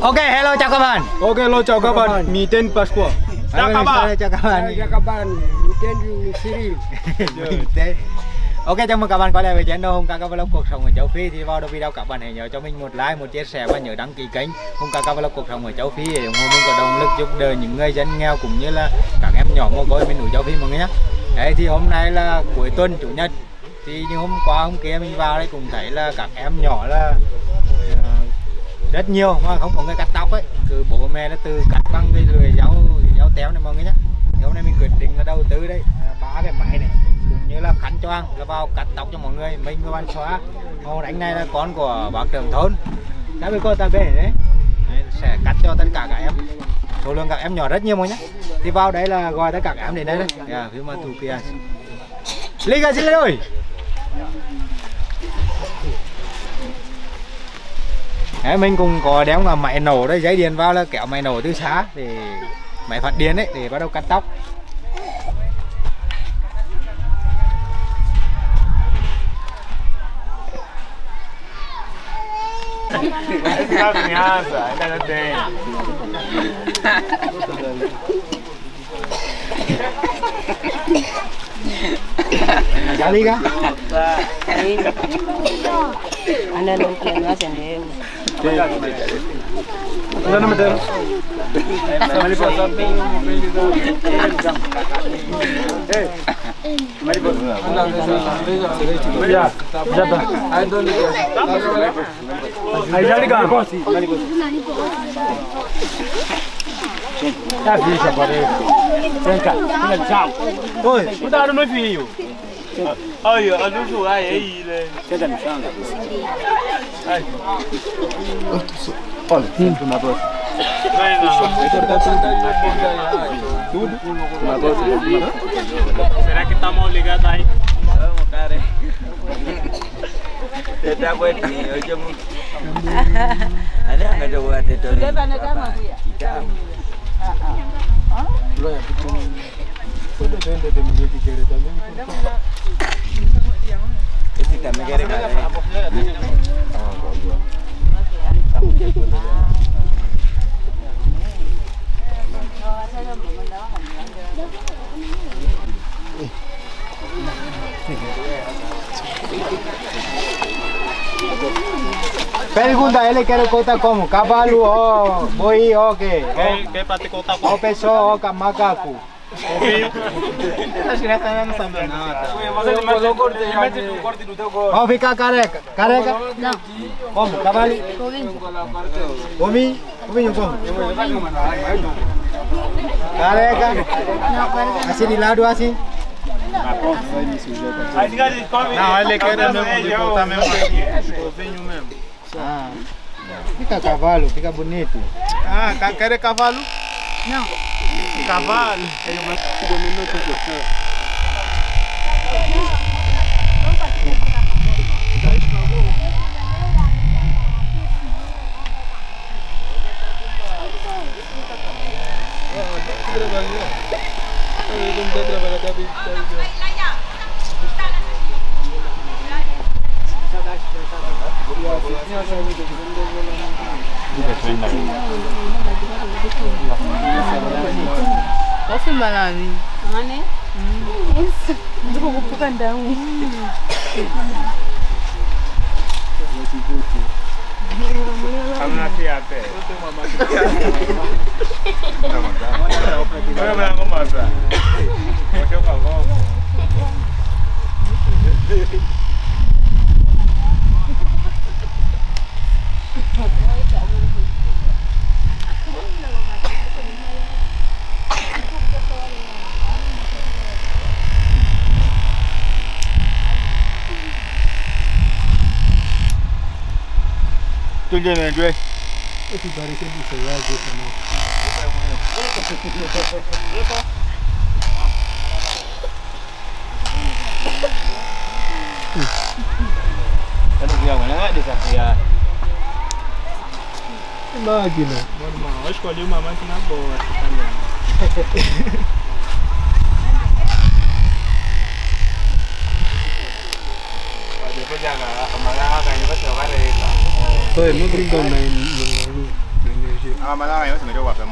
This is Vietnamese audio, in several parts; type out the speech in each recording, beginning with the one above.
Ok, hello chào các bạn. Ok, hello chào các bạn. Mình tên Pasqua. Chào các bạn. Chào các bạn. Chào các bạn. Mình tên Siri. Ok, chào mừng các bạn quay lại với channel Hùng Kaka Vlog Cuộc Sống ở Châu Phi. Thì vào đầu video các bạn hãy nhớ cho mình một like, một chia sẻ và nhớ đăng ký kênh Hùng Kaka Vlog Cuộc Sống ở Châu Phi để ủng hộ mình có động lực giúp đỡ những người dân nghèo cũng như là các em nhỏ mồ côi bên núi Châu Phi mọi người nhé. Đấy, thì hôm nay là cuối tuần chủ nhật. Thì như hôm qua hôm kia mình vào đây cũng thấy là các em nhỏ là rất nhiều mà không có người cắt tóc ấy, cứ bố mẹ nó tự cắt bằng cái lưỡi dao téo này mọi người nhé. Thì hôm nay mình quyết định là đầu tư đấy 3 cái máy này cũng như là khăn choàng là vào cắt tóc cho mọi người. Mình và bạn Xóa hồi đánh này là con của bác trưởng thôn đã với cô ta về đấy sẽ cắt cho tất cả các em, số lượng các em nhỏ rất nhiều mọi nhé. Thì vào đấy là gọi tất cả các em đến đây đấy. Phía mà tù kia Liga xin lên rồi. Đấy, mình cũng có đéo là máy nổ đấy, dây điện vào là kéo máy nổ từ xa thì máy phát điện đấy để bắt đầu cắt tóc. Chào đi cả. Anh lên luôn tiền nữa xem đi. Nó mới được. Ôi, anh đúng rồi, ai ấy lên. Cái đằng sang này. Ai. Ôi, tôi. Ôi, tôi mà bớt. Này nào. Tú mà bớt. Será que estamos ligados ahí? Vamos, cara. Te da cuenta, yo me. Ana me lo voy a tener. Te van a cama, güey. Ah, ah. Lo ya puto. Pregunta él que cota como caballo o boi o qué. ¿Qué parte cota? O peso o camacacu. Vamos ficar careca, careca. Como, cavalo. Comi, comi como. Careca. Así de lado así. Não, ele quer mesmo botar mesmo. Eu venho mesmo. Ah. Fica cavalo, fica bonito. Ah, quer cavalo? Não. Cavalo. Qual foi malandro? Mané? Isso. Eu vou pro candão. Vamos aqui a pé. Eu tenho uma máquina. Olha pra como passa. Porque eu vou. Tôi chơi này chơi. Tôi bari cái gì xảy ra rồi này. Cái gì vậy này? Đi sạc ya. Imagina. Normal, eu escolhi uma máquina boa também. Tôi muốn cái đồng này 아, 만나면 내려와서 뭐.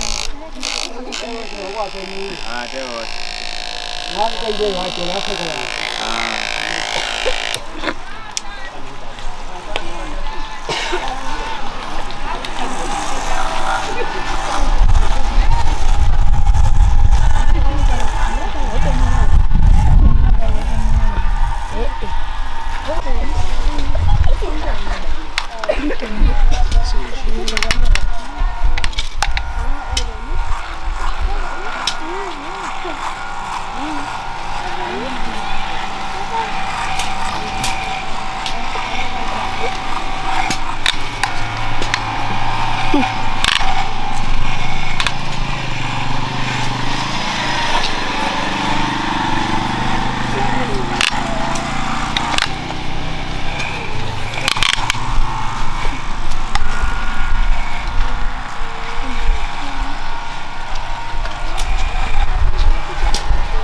아, 대박. 나한테 이제 와서 나서잖아.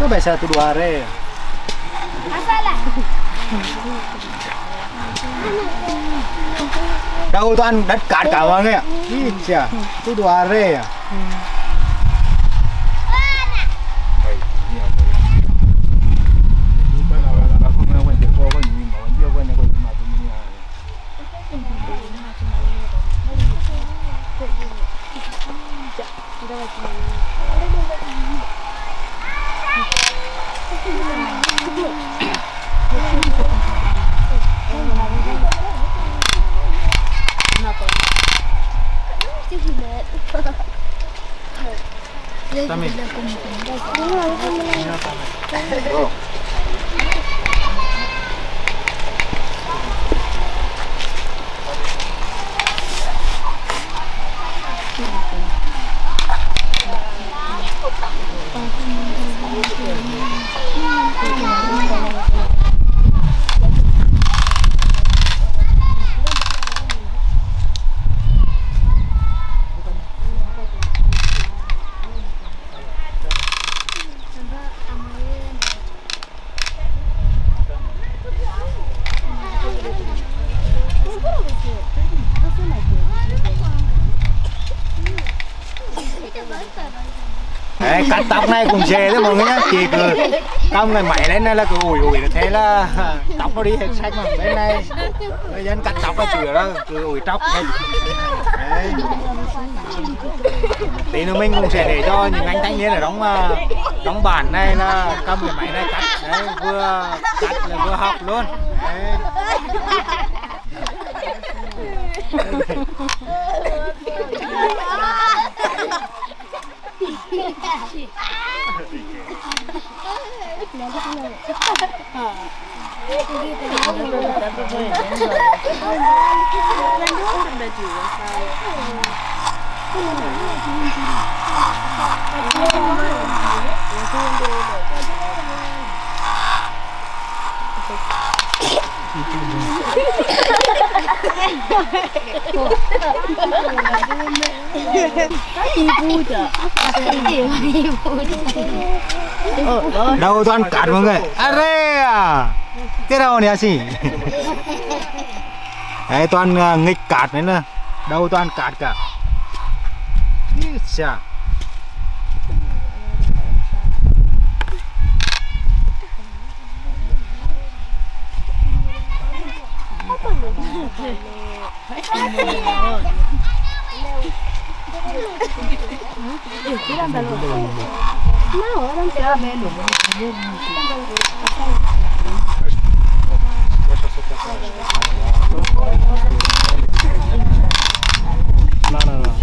Sampai satu dua hari. Apalah? Đâu toàn đất cát cả vào nghe. Chà, tu đùa rê à? También. Oh. Đấy, cắt tóc này cũng dễ thôi mọi người nhá, chỉ cứ cong cái máy lên này là cứ ủi ủi thế là tóc nó đi hết sạch mà. Bên này người dân cắt tóc là chữa đó, cứ ủi tóc hết. Đấy. Tí nữa mình cũng sẽ để cho những anh thanh niên ở đóng bản này là cầm cái máy này cắt, đấy, vừa cắt là vừa học luôn. Đấy. Đâu toàn cát mọi người. À, thế đâu nè chị. Đấy, toàn nghịch cát đấy nè. Đâu toàn cát cả. Chà.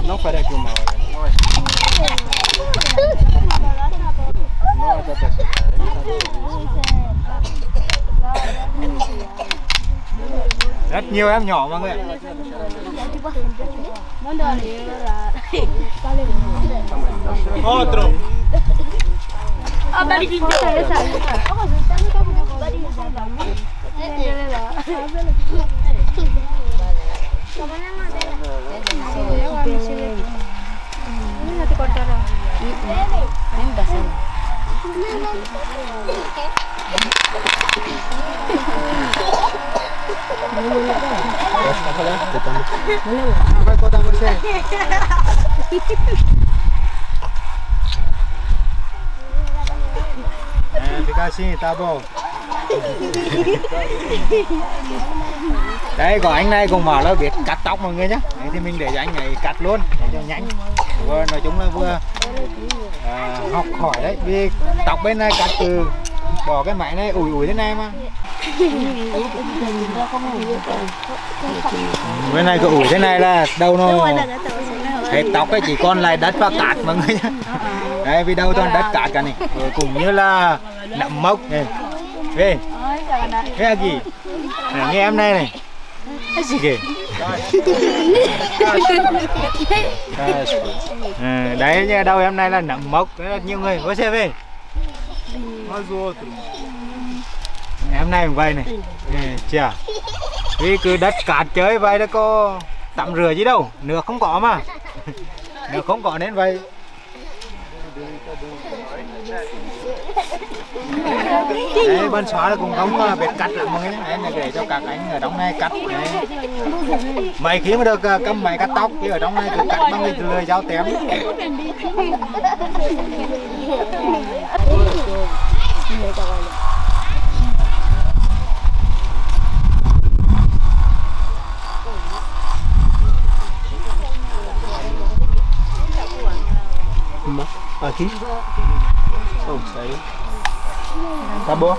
No, para aqui uma hora. Rất nhiều em nhỏ mọi người. Otro. Hãy subscribe cho kênh Ghiền Mì Gõ để không bỏ lỡ những video hấp dẫn. É, fica assim, tá bom. Đấy, còn anh này còn mở nó biết cắt tóc mọi người nhé. Đấy, thì mình để cho anh này cắt luôn để cho nhanh. Vừa nói chúng là vừa học hỏi đấy, vì tóc bên này cắt từ bỏ cái máy này ủi thế này mà. Bên này cứ ủi thế này là đâu nó hết tóc ấy, chỉ còn lại đất và cát mọi người nhé. Đấy, vì đâu toàn đất cát cả này, rồi cũng như là nấm mốc này. Về cái gì này, nghe em này này cái gì kìa đấy nha, đâu em này là nấm mốc, nhiều người có xe về em này vậy này chà, vì cứ đất cát chơi vậy đó, có tắm rửa gì đâu, nước không có mà nước không có nên vậy. Đấy, bên xóa là cũng không biết cắt lắm mọi người nhé. Em này để cho các anh ở trong này cắt. Mấy khi mà được cầm máy cắt tóc thì ở trong này cứ cắt bằng cái lưỡi dao tém. Aqui? Oh, saiu. Tá bom.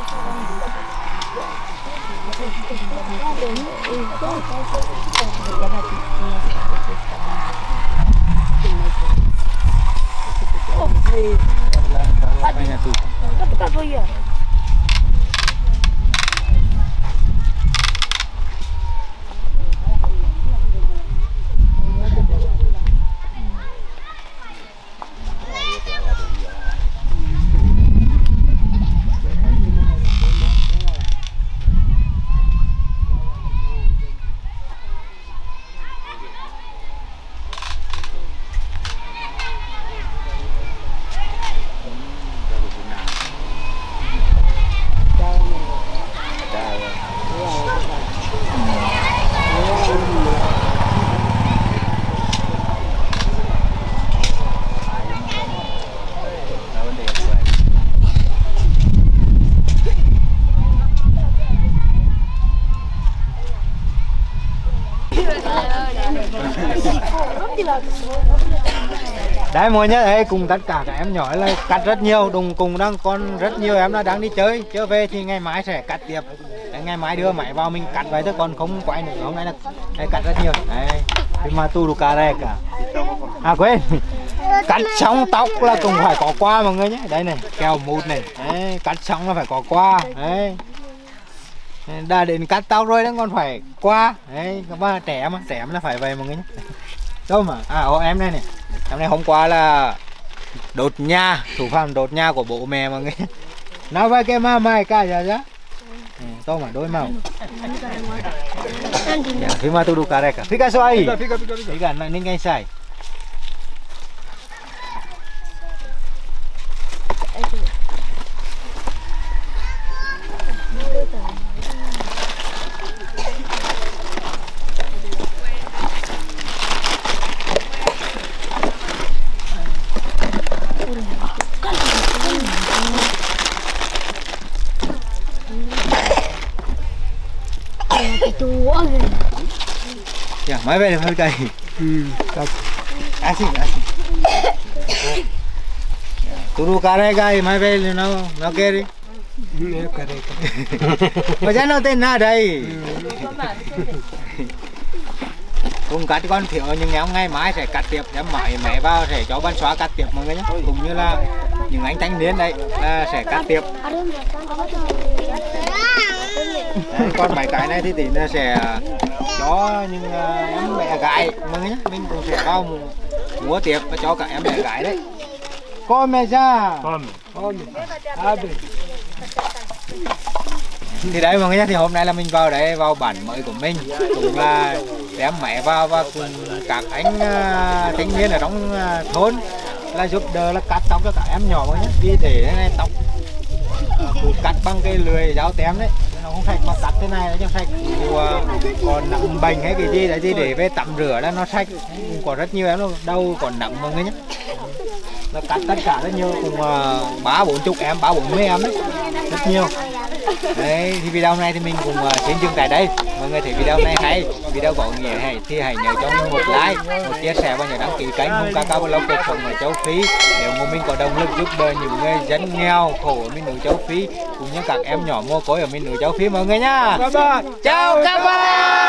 Đấy mọi nhé, đấy, cùng tất cả các em nhỏ là cắt rất nhiều, đùng cùng đang còn rất nhiều em đang đi chơi, trở về thì ngày mai sẽ cắt tiếp. Đấy, ngày mai đưa máy vào mình cắt vậy thôi, còn không quay nữa, hôm nay là đấy, cắt rất nhiều. Đấy, mà tu đủ cả đây cả. À quên, cắt xong tóc là cũng phải có qua mọi người nhé. Đấy này, keo mút này, đấy, cắt xong là phải có qua. Đấy, đã đến cắt tóc rồi nó còn phải qua. Đấy, các bạn trẻ mà là phải về mọi người nhé. Đâu mà, à em đây này. Hôm nay hôm qua là đốt nhà, thủ phạm đốt nhà của bố mẹ mọi người. Nào vai cái ma mai cả giờ chứ. Tôi mà đôi màu. Thì mà tôi đủ cả đây cả. Fika soai. Fika này nên ngay sai. Máy về này hơi cay. Turu karega máy về thì nó kê đi. Bây nó tên na đây. Cùng cắt con thiểu nhưng nhóm ngày mai sẽ cắt tiệp, nhóm mãi mẹ vào sẽ cho ban xóa cắt tiệp mọi người nhé. Cũng như là những anh thanh niên đây là sẽ cắt tiệp. Đấy, con mấy cái này thì tí nó sẽ cho những em mẹ gái mọi người nhé, mình cũng sẽ vào múa tiệc và cho cả em mẹ gái đấy. Con mẹ ra con thì đấy mọi người nhé, thì hôm nay là mình vào đấy, vào bản mới của mình cũng là đem mẹ vào và cùng các anh thanh niên ở trong thôn là giúp đỡ là cắt tóc cho cả em nhỏ mọi người nhé, vì để này tóc cắt bằng cái lưỡi dao tém đấy. không sạch mà cắt thế này cho sạch. Còn nấm bành hay cái gì đấy gì để về tắm rửa đó nó sạch. Có rất nhiều em luôn, đâu còn nấm mọi người nhé. Nó cắt tất cả rất nhiều, cùng 3-40 em, 3-40 em đấy, rất nhiều. Đấy, thì video này thì mình cùng xin dừng tại đây. Mọi người thấy video này hay, video có nghĩa hay thì hãy nhớ cho mình một like, một chia sẻ và nhớ đăng ký kênh Hùng Ca Ca Vlog cuộc sống ở Châu Phi để ủng hộ mình có động lực giúp đỡ những người dân nghèo khổ ở miền núi Châu Phi cũng như các em nhỏ mồ côi ở miền núi Châu Phi mọi người nhá. Chào các bạn.